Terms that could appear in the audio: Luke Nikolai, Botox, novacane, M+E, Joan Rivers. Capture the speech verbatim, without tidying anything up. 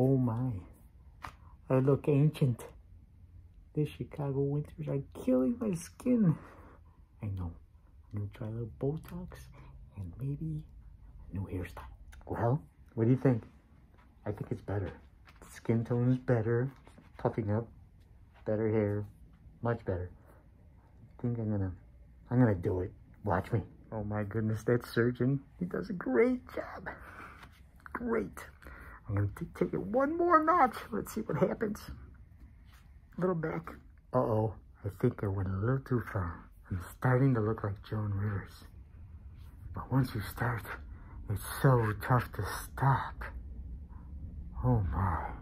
Oh my, I look ancient. These Chicago winters are killing my skin. I know, I'm gonna try a little Botox and maybe a new hairstyle. Well, what do you think? I think it's better. The skin tone is better, puffing up, better hair, much better. I think I'm gonna, I'm gonna do it. Watch me. Oh my goodness, that surgeon, he does a great job. Great. I'm gonna take it one more notch. Let's see what happens. A little back. Uh-oh, I think I went a little too far. I'm starting to look like Joan Rivers. But once you start, it's so tough to stop. Oh my.